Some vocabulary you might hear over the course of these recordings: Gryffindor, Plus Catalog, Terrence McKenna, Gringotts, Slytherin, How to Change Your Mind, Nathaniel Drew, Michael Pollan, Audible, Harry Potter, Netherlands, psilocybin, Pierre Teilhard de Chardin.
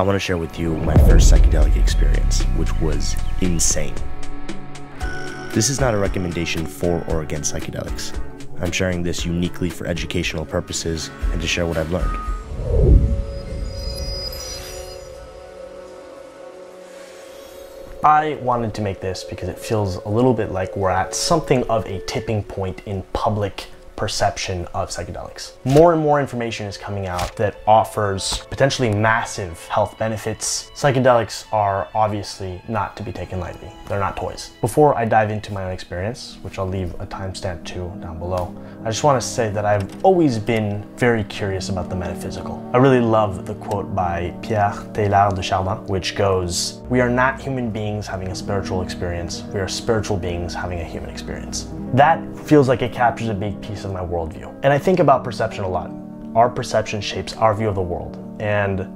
I want to share with you my first psychedelic experience, which was insane. This is not a recommendation for or against psychedelics. I'm sharing this uniquely for educational purposes and to share what I've learned. I wanted to make this because it feels a little bit like we're at something of a tipping point in public perception of psychedelics. More and more information is coming out that offers potentially massive health benefits. Psychedelics are obviously not to be taken lightly. They're not toys. Before I dive into my own experience, which I'll leave a timestamp to down below, I just want to say that I've always been very curious about the metaphysical. I really love the quote by Pierre Teilhard de Chardin, which goes, "We are not human beings having a spiritual experience. We are spiritual beings having a human experience." That feels like it captures a big piece of my worldview. And I think about perception a lot. Our perception shapes our view of the world, and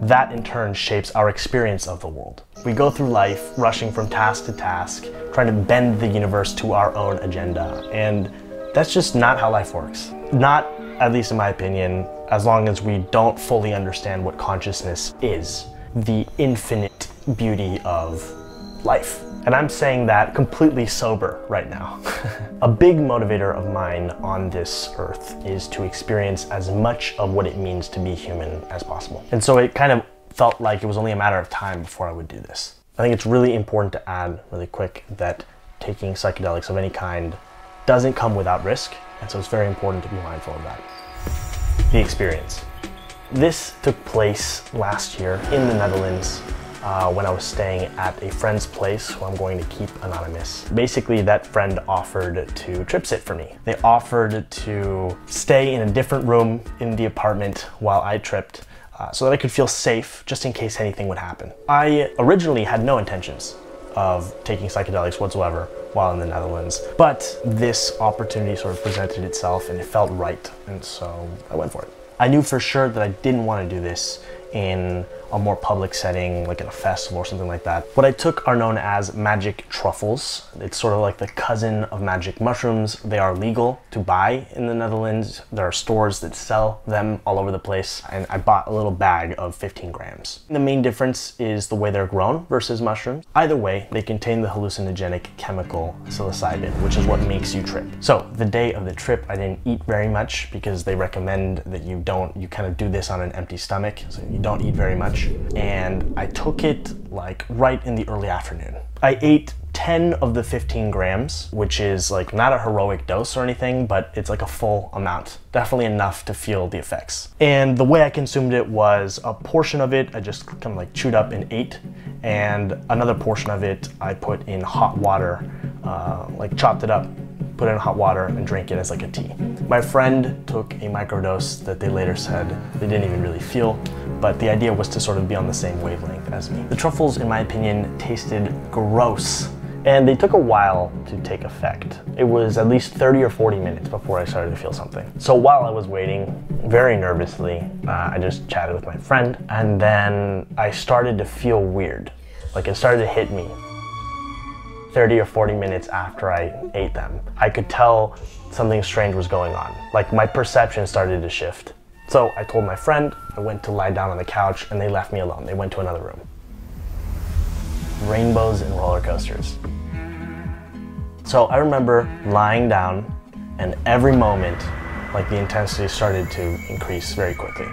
that in turn shapes our experience of the world. We go through life rushing from task to task, trying to bend the universe to our own agenda. And that's just not how life works. Not, at least in my opinion, as long as we don't fully understand what consciousness is, the infinite beauty of life. And I'm saying that completely sober right now. A big motivator of mine on this earth is to experience as much of what it means to be human as possible. And so it kind of felt like it was only a matter of time before I would do this. I think it's really important to add really quick that taking psychedelics of any kind doesn't come without risk. And so it's very important to be mindful of that. The experience. This took place last year in the Netherlands. When I was staying at a friend's place who I'm going to keep anonymous. Basically, that friend offered to trip sit for me. They offered to stay in a different room in the apartment while I tripped so that I could feel safe just in case anything would happen. I originally had no intentions of taking psychedelics whatsoever while in the Netherlands, but this opportunity sort of presented itself and it felt right, and so I went for it. I knew for sure that I didn't want to do this in a more public setting, like at a festival or something like that. What I took are known as magic truffles. It's sort of like the cousin of magic mushrooms. They are legal to buy in the Netherlands. There are stores that sell them all over the place, and I bought a little bag of 15 grams. The main difference is the way they're grown versus mushrooms. Either way, they contain the hallucinogenic chemical psilocybin, which is what makes you trip. So the day of the trip, I didn't eat very much because they recommend that you kind of do this on an empty stomach, so you don't eat very much. And I took it like right in the early afternoon. I ate 10 of the 15 grams, which is like not a heroic dose or anything, but it's like a full amount, definitely enough to feel the effects. And the way I consumed it was a portion of it, I just kind of like chewed up and ate. And another portion of it, I put in hot water, like chopped it up, put it in hot water and drank it as like a tea. My friend took a microdose that they later said they didn't even really feel, but the idea was to sort of be on the same wavelength as me. The truffles, in my opinion, tasted gross, and they took a while to take effect. It was at least 30 or 40 minutes before I started to feel something. So while I was waiting, very nervously, I just chatted with my friend, and then I started to feel weird. Like it started to hit me. 30 or 40 minutes after I ate them, I could tell something strange was going on. Like my perception started to shift. So I told my friend, I went to lie down on the couch and they left me alone. They went to another room. Rainbows and roller coasters. So I remember lying down and every moment, like the intensity started to increase very quickly.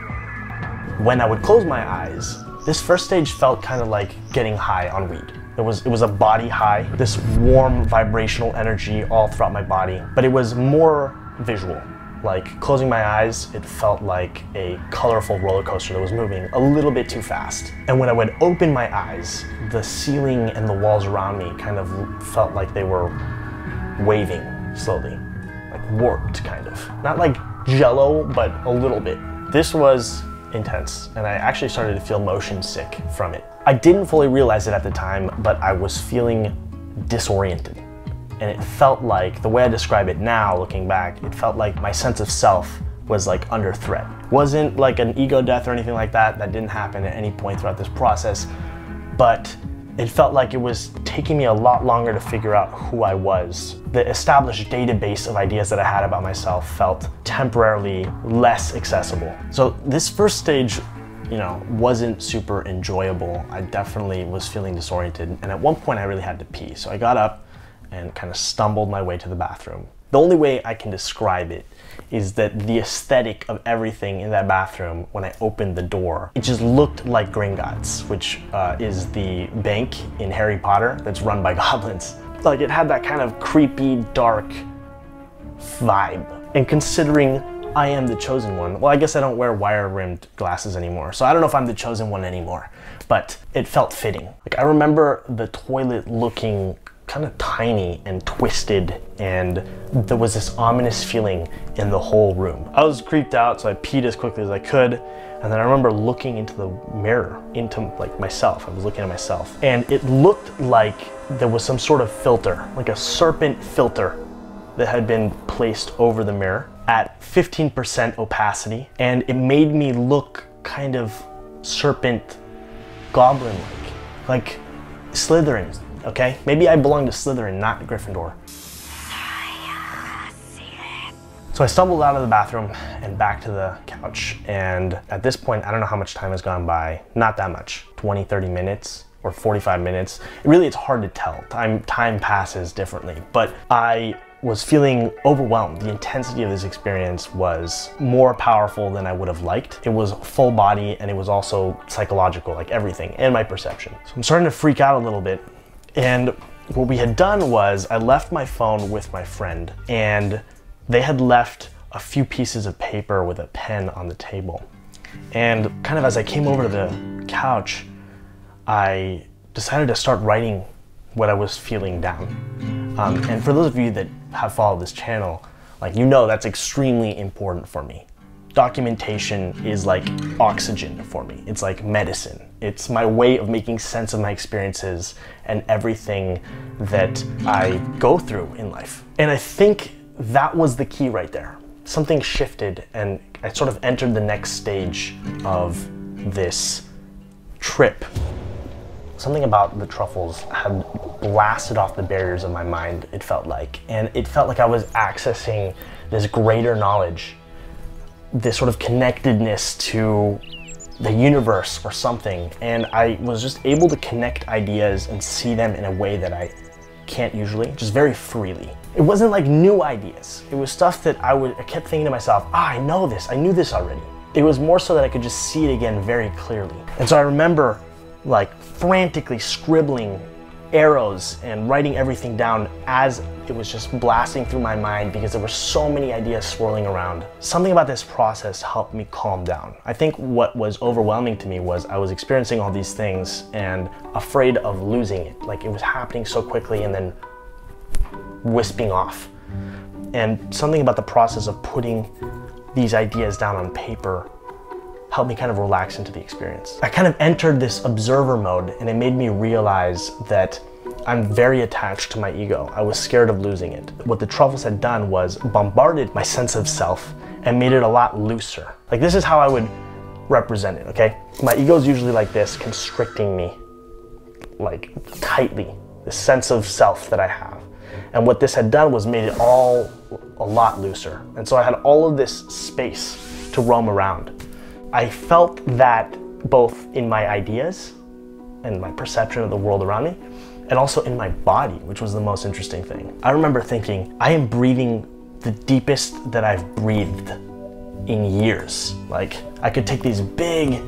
When I would close my eyes, this first stage felt kind of like getting high on weed. It was a body high, this warm vibrational energy all throughout my body, but it was more visual. Like closing my eyes, it felt like a colorful roller coaster that was moving a little bit too fast. And when I would open my eyes, the ceiling and the walls around me kind of felt like they were waving slowly, like warped kind of. Not like jello, but a little bit. This was intense, and I actually started to feel motion sick from it. I didn't fully realize it at the time, but I was feeling disoriented. And it felt like, the way I describe it now, looking back, it felt like my sense of self was like under threat. Wasn't like an ego death or anything like that. That didn't happen at any point throughout this process, but it felt like it was taking me a lot longer to figure out who I was. The established database of ideas that I had about myself felt temporarily less accessible. So this first stage you know, wasn't super enjoyable. I definitely was feeling disoriented, and at one point I really had to pee. So I got up and kind of stumbled my way to the bathroom. The only way I can describe it is that the aesthetic of everything in that bathroom, when I opened the door, it just looked like Gringotts, which is the bank in Harry Potter that's run by goblins. Like, it had that kind of creepy, dark vibe. And considering I am the chosen one, well, I guess I don't wear wire-rimmed glasses anymore, so I don't know if I'm the chosen one anymore, but it felt fitting. Like, I remember the toilet looking kind of tiny and twisted, and there was this ominous feeling in the whole room. I was creeped out, so I peed as quickly as I could, and then I remember looking into the mirror, into like myself. I was looking at myself, and it looked like there was some sort of filter, like a serpent filter that had been placed over the mirror at 15% opacity, and it made me look kind of serpent goblin-like, like Slytherin. Okay, maybe I belong to Slytherin, not Gryffindor. So I stumbled out of the bathroom and back to the couch, and at this point, I don't know how much time has gone by. Not that much, 20, 30 minutes or 45 minutes. Really, it's hard to tell. Time passes differently, but I was feeling overwhelmed. The intensity of this experience was more powerful than I would have liked. It was full body, and it was also psychological, like everything, and my perception. So I'm starting to freak out a little bit. And what we had done was I left my phone with my friend, and they had left a few pieces of paper with a pen on the table. And kind of as I came over to the couch, I decided to start writing what I was feeling down. And for those of you that have followed this channel, like, you know, that's extremely important for me. Documentation is like oxygen for me. It's like medicine. It's my way of making sense of my experiences and everything that I go through in life. And I think that was the key right there. Something shifted, and I sort of entered the next stage of this trip. Something about the truffles had blasted off the barriers of my mind, it felt like. And it felt like I was accessing this greater knowledge, this sort of connectedness to the universe or something. And I was just able to connect ideas and see them in a way that I can't usually, just very freely. It wasn't like new ideas. It was stuff that I kept thinking to myself, ah, I know this, I knew this already. It was more so that I could just see it again very clearly. And so I remember like frantically scribbling arrows and writing everything down as it was just blasting through my mind, because there were so many ideas swirling around. Something about this process helped me calm down. I think what was overwhelming to me was I was experiencing all these things and afraid of losing it. Like, it was happening so quickly and then wisping off. And something about the process of putting these ideas down on paper helped me kind of relax into the experience. I kind of entered this observer mode, and it made me realize that I'm very attached to my ego. I was scared of losing it. What the truffles had done was bombarded my sense of self and made it a lot looser. Like, this is how I would represent it, okay? My ego is usually like this, constricting me, like, tightly, the sense of self that I have. And what this had done was made it all a lot looser. And so I had all of this space to roam around. I felt that both in my ideas and my perception of the world around me, and also in my body, which was the most interesting thing. I remember thinking, I am breathing the deepest that I've breathed in years. Like, I could take these big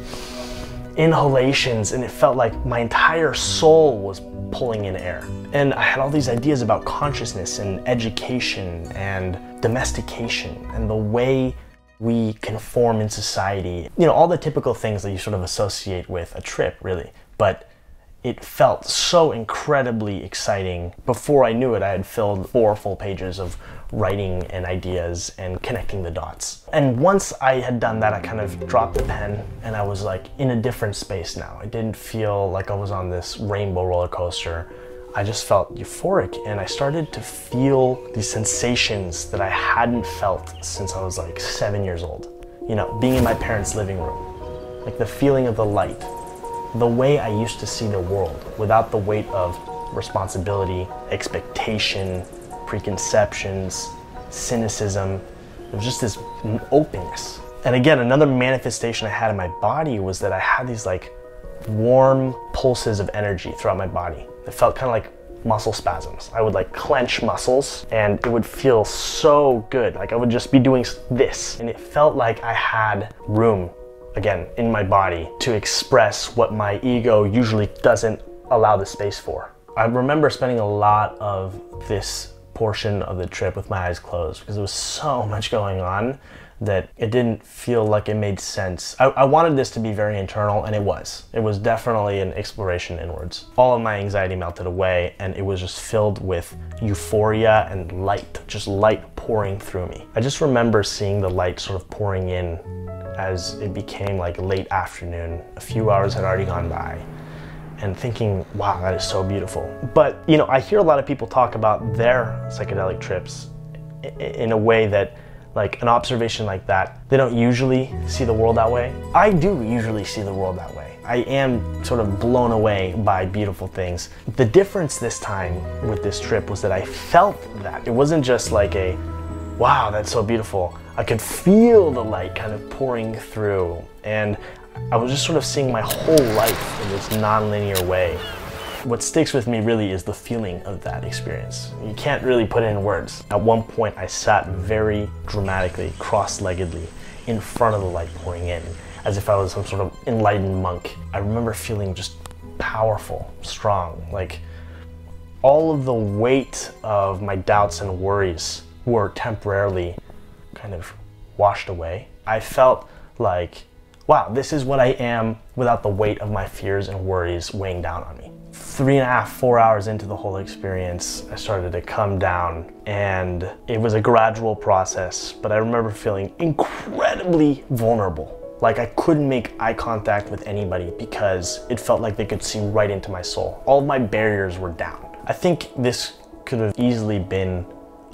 inhalations, and it felt like my entire soul was pulling in air. And I had all these ideas about consciousness and education and domestication and the way we conform in society. You know, all the typical things that you sort of associate with a trip, really. But it felt so incredibly exciting. Before I knew it, I had filled 4 full pages of writing and ideas and connecting the dots. And once I had done that, I kind of dropped the pen, and I was like in a different space now. I didn't feel like I was on this rainbow roller coaster. I just felt euphoric, and I started to feel these sensations that I hadn't felt since I was like 7 years old. You know, being in my parents' living room, like the feeling of the light, the way I used to see the world without the weight of responsibility, expectation, preconceptions, cynicism. It was just this openness. And again, another manifestation I had in my body was that I had these like warm pulses of energy throughout my body. It felt kind of like muscle spasms. I would like clench muscles and it would feel so good. Like I would just be doing this. And it felt like I had room, again, in my body to express what my ego usually doesn't allow the space for. I remember spending a lot of this portion of the trip with my eyes closed because there was so much going on that it didn't feel like it made sense. I wanted this to be very internal, and it was. It was definitely an exploration inwards. All of my anxiety melted away, and it was just filled with euphoria and light, just light pouring through me. I just remember seeing the light sort of pouring in as it became like late afternoon. A few hours had already gone by. And thinking, wow, that is so beautiful. But, you know, I hear a lot of people talk about their psychedelic trips in a way that, like, an observation like that, they don't usually see the world that way. I do usually see the world that way. I am sort of blown away by beautiful things. The difference this time with this trip was that I felt that. It wasn't just like a, wow, that's so beautiful. I could feel the light kind of pouring through, and I was just sort of seeing my whole life in this nonlinear way. What sticks with me really is the feeling of that experience. You can't really put it in words. At one point, I sat very dramatically, cross-leggedly, in front of the light pouring in, as if I was some sort of enlightened monk. I remember feeling just powerful, strong, like all of the weight of my doubts and worries were temporarily kind of washed away. I felt like, wow, this is what I am without the weight of my fears and worries weighing down on me. 3.5, 4 hours into the whole experience, I started to come down, and it was a gradual process, but I remember feeling incredibly vulnerable. Like I couldn't make eye contact with anybody because it felt like they could see right into my soul. All of my barriers were down. I think this could have easily been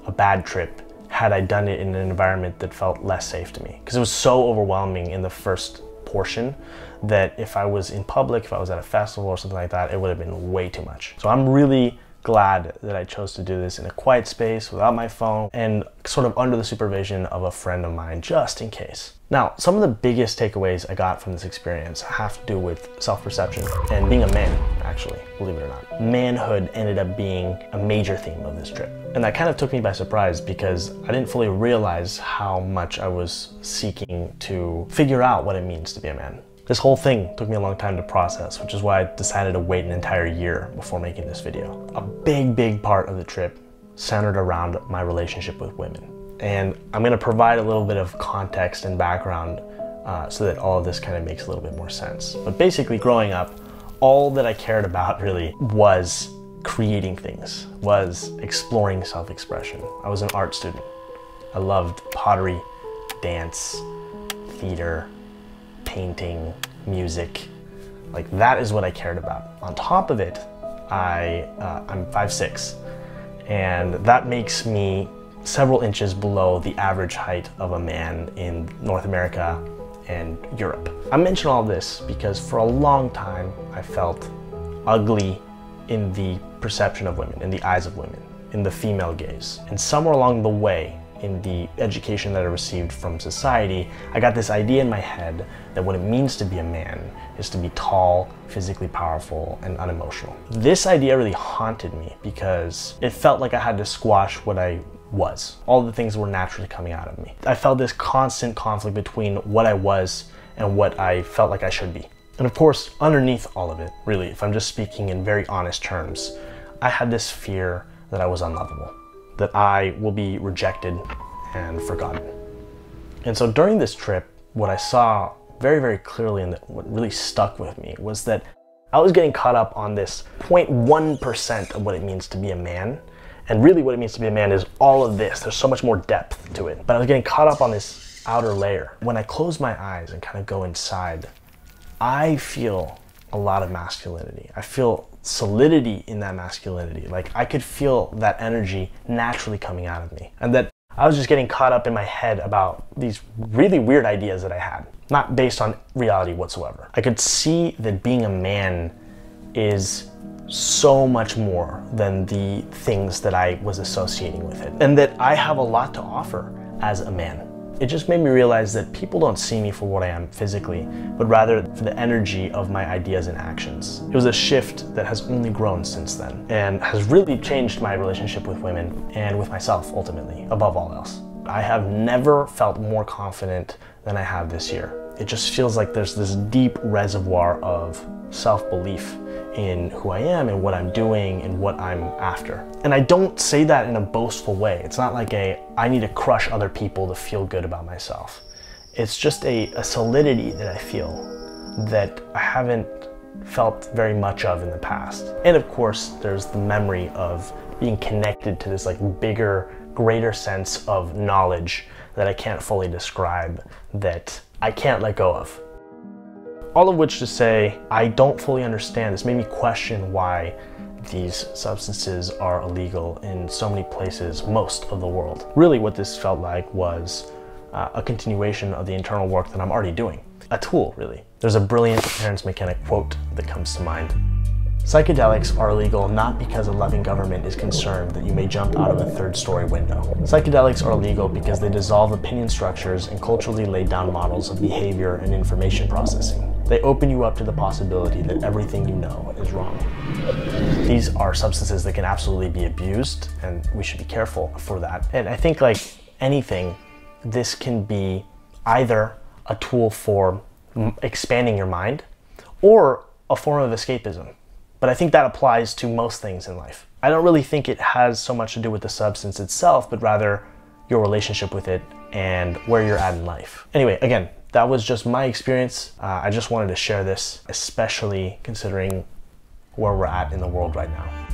a bad trip had I done it in an environment that felt less safe to me. Because it was so overwhelming in the first portion that if I was in public, if I was at a festival or something like that, it would have been way too much. So I'm really glad that I chose to do this in a quiet space without my phone and sort of under the supervision of a friend of mine, just in case. Now, some of the biggest takeaways I got from this experience have to do with self-perception and being a man, actually, believe it or not. Manhood ended up being a major theme of this trip. And that kind of took me by surprise because I didn't fully realize how much I was seeking to figure out what it means to be a man. This whole thing took me a long time to process, which is why I decided to wait an entire year before making this video. A big part of the trip centered around my relationship with women. And I'm gonna provide a little bit of context and background so that all of this kind of makes a little bit more sense. But basically growing up, all that I cared about really was creating things, was exploring self-expression. I was an art student. I loved pottery, dance, theater, painting, music. Like that is what I cared about. On top of it, I'm 5'6", and that makes me several inches below the average height of a man in North America and Europe. I mention all this because for a long time I felt ugly in the perception of women, in the eyes of women, in the female gaze. And somewhere along the way, in the education that I received from society, I got this idea in my head that what it means to be a man is to be tall, physically powerful, and unemotional. This idea really haunted me because it felt like I had to squash what I was. All the things were naturally coming out of me. I felt this constant conflict between what I was and what I felt like I should be. And of course, underneath all of it, really, if I'm just speaking in very honest terms, I had this fear that I was unlovable, that I will be rejected and forgotten. And so during this trip, what I saw very clearly and what really stuck with me was that I was getting caught up on this 0.1% of what it means to be a man. And really what it means to be a man is all of this. There's so much more depth to it. But I was getting caught up on this outer layer. When I close my eyes and kind of go inside, I feel a lot of masculinity. I feel solidity in that masculinity. Like I could feel that energy naturally coming out of me. And that I was just getting caught up in my head about these really weird ideas that I had, not based on reality whatsoever. I could see that being a man is so much more than the things that I was associating with it, and that I have a lot to offer as a man. It just made me realize that people don't see me for what I am physically, but rather for the energy of my ideas and actions. It was a shift that has only grown since then and has really changed my relationship with women and with myself ultimately, above all else. I have never felt more confident than I have this year. It just feels like there's this deep reservoir of self-belief in who I am and what I'm doing and what I'm after. And I don't say that in a boastful way. It's not like I need to crush other people to feel good about myself. It's just a solidity that I feel that I haven't felt very much of in the past. And of course, there's the memory of being connected to this like bigger, greater sense of knowledge that I can't fully describe, that I can't let go of. All of which to say, I don't fully understand. This made me question why these substances are illegal in so many places, most of the world. Really what this felt like was a continuation of the internal work that I'm already doing. A tool, really. There's a brilliant Terrence McKenna quote that comes to mind. Psychedelics are illegal not because a loving government is concerned that you may jump out of a third-story window. Psychedelics are illegal because they dissolve opinion structures and culturally laid down models of behavior and information processing. They open you up to the possibility that everything you know is wrong. These are substances that can absolutely be abused, and we should be careful for that. And I think, like anything, this can be either a tool for expanding your mind or a form of escapism. But I think that applies to most things in life. I don't really think it has so much to do with the substance itself, but rather your relationship with it and where you're at in life. Anyway, again, that was just my experience. I just wanted to share this, especially considering where we're at in the world right now.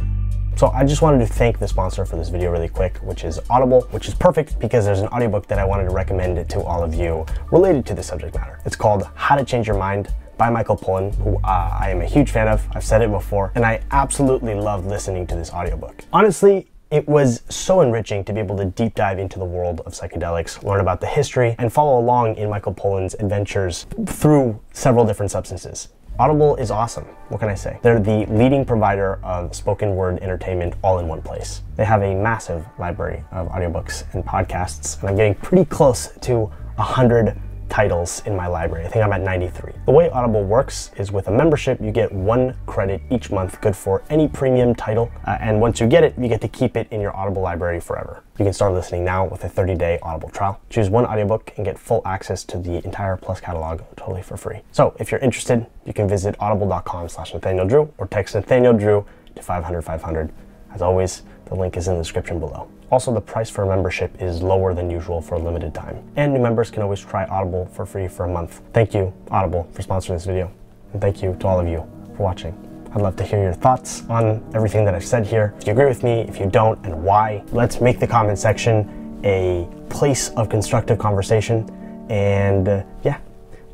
So I just wanted to thank the sponsor for this video really quick, which is Audible, which is perfect because there's an audiobook that I wanted to recommend to all of you related to the subject matter. It's called How to Change Your Mind by Michael Pollan, who I am a huge fan of. I've said it before, and I absolutely loved listening to this audiobook. Honestly, it was so enriching to be able to deep dive into the world of psychedelics, learn about the history, and follow along in Michael Pollan's adventures through several different substances. Audible is awesome. What can I say? They're the leading provider of spoken word entertainment all in one place. They have a massive library of audiobooks and podcasts, and I'm getting pretty close to 100 titles in my library. I think I'm at 93. The way Audible works is with a membership, you get 1 credit each month, good for any premium title. And once you get it, you get to keep it in your Audible library forever. You can start listening now with a 30-day Audible trial. Choose 1 audiobook and get full access to the entire Plus catalog totally for free. So if you're interested, you can visit audible.com/NathanielDrew or text Nathaniel Drew to 500-500. As always, the link is in the description below. Also, the price for a membership is lower than usual for a limited time. And new members can always try Audible for free for a month. Thank you, Audible, for sponsoring this video. And thank you to all of you for watching. I'd love to hear your thoughts on everything that I've said here. If you agree with me, if you don't, and why. Let's make the comment section a place of constructive conversation. And yeah,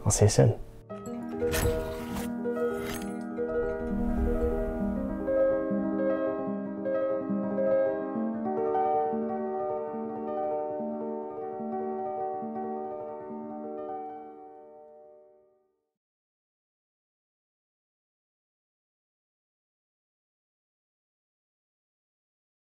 I'll see you soon.